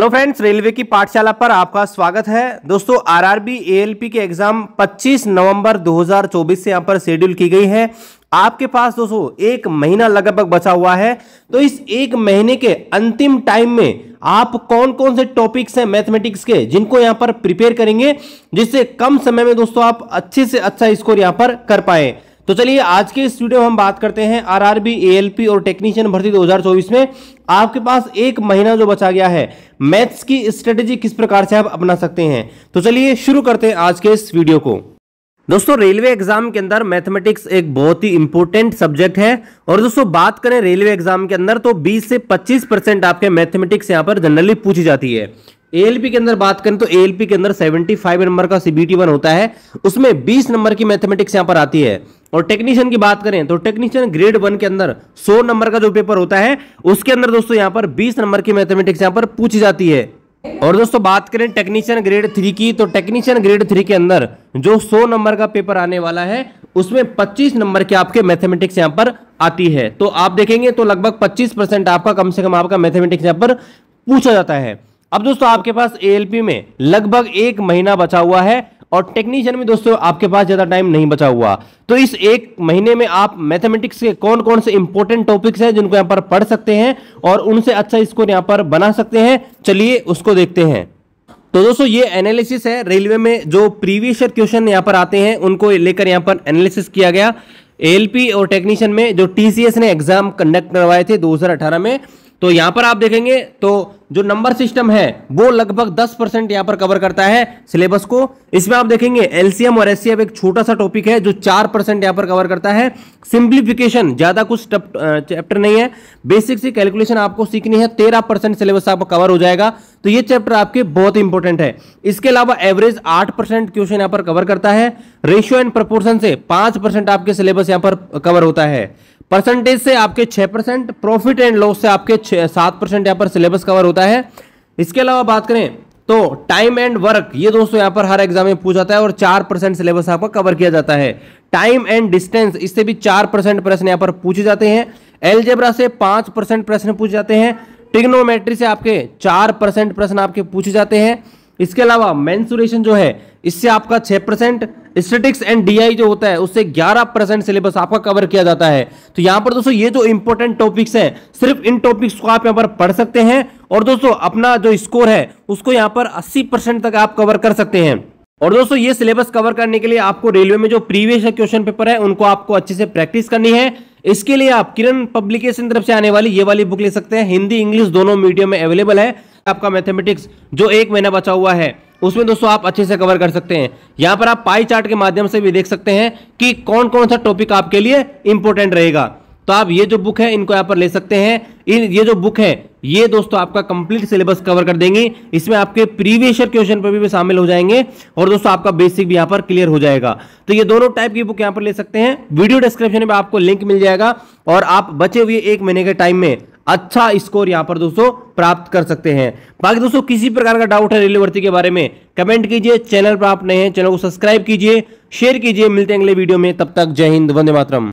Hello friends, railway की पाठशाला पर आपका स्वागत है। दोस्तों, आरआरबी एएलपी के एग्जाम 25 नवंबर 2024 से यहां पर शेड्यूल की गई है। आपके पास दोस्तों एक महीना लगभग बचा हुआ है, तो इस एक महीने के अंतिम टाइम में आप कौन कौन से टॉपिक्स हैं मैथमेटिक्स के जिनको यहां पर प्रिपेयर करेंगे, जिससे कम समय में दोस्तों आप अच्छे से अच्छा स्कोर यहां पर कर पाए। तो चलिए आज के इस वीडियो में हम बात करते हैं आरआरबी एएलपी और टेक्नीशियन भर्ती 2024 में आपके पास एक महीना जो बचा गया है, मैथ्स की स्ट्रेटेजी किस प्रकार से आप अपना सकते हैं। तो चलिए शुरू करते हैं आज के इस वीडियो को। दोस्तों, रेलवे एग्जाम के अंदर मैथमेटिक्स एक बहुत ही इंपॉर्टेंट सब्जेक्ट है। और दोस्तों बात करें रेलवे एग्जाम के अंदर तो 20 से 25% आपके मैथमेटिक्स यहाँ पर जनरली पूछी जाती है। एएलपी के अंदर बात करें तो एएलपी के अंदर 75 नंबर का CBT 1 होता है, उसमें 20 नंबर की मैथमेटिक्स यहाँ पर आती है। और टेक्नीशियन की बात करें तो टेक्नीशियन ग्रेड 1 के अंदर 100 नंबर का जो पेपर होता है, उसके अंदर दोस्तों यहाँ पर 20 नंबर की मैथमेटिक्स यहाँ पर पूछी जाती है। और दोस्तों बात करें टेक्नीशियन ग्रेड 3 की तो टेक्नीशियन ग्रेड 3 के अंदर जो 100 नंबर का पेपर आने वाला है, उसमें 25 नंबर के आपके मैथमेटिक्स यहाँ पर आती है। तो आप देखेंगे तो लगभग 25% आपका कम से कम आपका मैथमेटिक्स यहाँ पर पूछा जाता है। अब दोस्तों आपके पास एएलपी में लगभग एक महीना बचा हुआ है और टेक्नीशियन में दोस्तों आपके पास ज्यादा टाइम नहीं बचा हुआ। तो इस एक महीने में आप मैथमेटिक्स के कौन कौन से इंपॉर्टेंट टॉपिक्स हैं जिनको यहाँ पर पढ़ सकते हैं और उनसे अच्छा स्कोर यहाँ पर बना सकते हैं, चलिए उसको देखते हैं। तो दोस्तों ये एनालिसिस है रेलवे में, जो प्रीवियस ईयर क्वेश्चन यहाँ पर आते हैं उनको लेकर यहाँ पर एनालिसिस किया गया। एएलपी और टेक्नीशियन में जो टीसीएस ने एग्जाम कंडक्ट करवाए थे 2018 में, तो यहाँ पर आप देखेंगे तो जो नंबर सिस्टम है वो लगभग 10% यहाँ पर कवर करता है सिलेबस को। इसमें आप देखेंगे LCM और SCM एक छोटा सा टॉपिक है जो 4% यहाँ पर कवर करता है। सिंप्लीफिकेशन ज़्यादा कुछ चैप्टर नहीं है, बेसिक सी कैलकुलेशन आपको सीखनी है, 13% सिलेबस आपका कवर हो जाएगा। तो ये चैप्टर आपके बहुत इंपॉर्टेंट है। इसके अलावा एवरेज 8% क्वेश्चन यहाँ पर कवर करता है। रेशियो एंड प्रपोर्शन से 5% आपके सिलेबस यहाँ पर कवर होता है। परसेंटेज से आपके 6%, प्रॉफिट एंड लॉस से आपके 7% यहाँ पर सिलेबस कवर होता है। इसके अलावा बात करें तो टाइम एंड वर्क, ये दोस्तों यहाँ पर हर एग्जाम में पूछा जाता है और 4% सिलेबस आपका कवर किया जाता है। टाइम एंड डिस्टेंस, इससे भी 4% प्रश्न यहाँ पर पूछे जाते हैं। एलजेब्रा से 5% प्रश्न पूछे जाते हैं। ट्रिग्नोमेट्री से आपके 4% प्रश्न आपके पूछे जाते हैं। इसके अलावा मेंसुरेशन जो है इससे आपका 6%, स्टैटिस्टिक्स एंड DI जो होता है उससे 11% सिलेबस आपका कवर किया जाता है। तो यहाँ पर दोस्तों ये जो इंपॉर्टेंट टॉपिक्स हैं, सिर्फ इन टॉपिक्स को आप यहाँ पर पढ़ सकते हैं और दोस्तों अपना जो स्कोर है उसको यहाँ पर 80% तक आप कवर कर सकते हैं। और दोस्तों ये सिलेबस कवर करने के लिए आपको रेलवे में जो प्रीवियस क्वेश्चन पेपर है उनको आपको अच्छे से प्रैक्टिस करनी है। इसके लिए आप किरण पब्लिकेशन तरफ से आने वाली ये वाली बुक ले सकते हैं, हिंदी इंग्लिश दोनों मीडियम में अवेलेबल है। आपका मैथमेटिक्स जो एक महीना बचा हुआ है उसमें दोस्तों आप अच्छे से कवर कर सकते हैं। यहाँ पर आप पाई चार्ट के माध्यम से भी देख सकते हैं कि कौन कौन सा टॉपिक आपके लिए इंपॉर्टेंट रहेगा। तो आप ये जो बुक है इनको यहाँ पर ले सकते हैं। ये जो बुक है ये दोस्तों आपका कंप्लीट सिलेबस कवर कर देंगी। इसमें आपके प्रीवियस ईयर क्वेश्चन पर भी शामिल हो जाएंगे और दोस्तों आपका बेसिक भी यहाँ पर क्लियर हो जाएगा। तो ये दोनों टाइप की बुक यहाँ पर ले सकते हैं। वीडियो डिस्क्रिप्शन में आपको लिंक मिल जाएगा और आप बचे हुए एक महीने के टाइम में अच्छा स्कोर यहाँ पर दोस्तों प्राप्त कर सकते हैं। बाकी दोस्तों किसी प्रकार का डाउट है रेलवे भर्ती के बारे में, कमेंट कीजिए। चैनल पर आप नए हैं, चैनल को सब्सक्राइब कीजिए, शेयर कीजिए। मिलते हैं अगले वीडियो में, तब तक जय हिंद, वंदे मातरम।